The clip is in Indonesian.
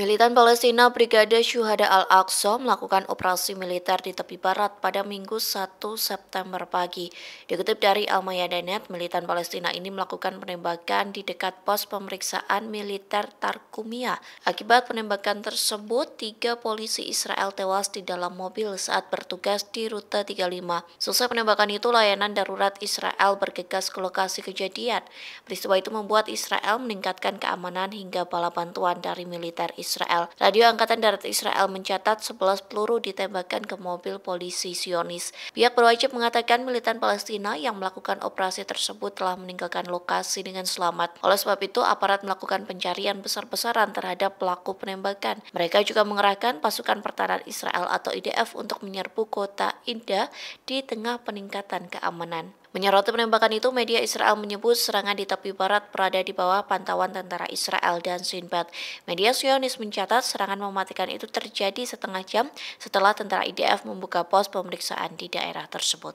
Militan Palestina Brigade Syuhada Al-Aqsa melakukan operasi militer di Tepi Barat pada Minggu 1 September pagi. Dikutip dari Almayadeen, Militan Palestina ini melakukan penembakan di dekat pos pemeriksaan militer Tarqumiyah. Akibat penembakan tersebut, 3 polisi Israel tewas di dalam mobil saat bertugas di Rute 35. Selesai penembakan itu, layanan darurat Israel bergegas ke lokasi kejadian. Peristiwa itu membuat Israel meningkatkan keamanan hingga bala bantuan dari militer Israel. Radio Angkatan Darat Israel mencatat 11 peluru ditembakkan ke mobil polisi Sionis. Pihak berwajib mengatakan militan Palestina yang melakukan operasi tersebut telah meninggalkan lokasi dengan selamat. Oleh sebab itu, aparat melakukan pencarian besar-besaran terhadap pelaku penembakan. Mereka juga mengerahkan pasukan pertahanan Israel atau IDF untuk menyerbu kota Idhna di tengah peningkatan keamanan. Menyoroti penembakan itu, media Israel menyebut serangan di Tepi Barat berada di bawah pantauan tentara Israel dan Shin Bet. Media Sionis mencatat serangan mematikan itu terjadi setengah jam setelah tentara IDF membuka pos pemeriksaan di daerah tersebut.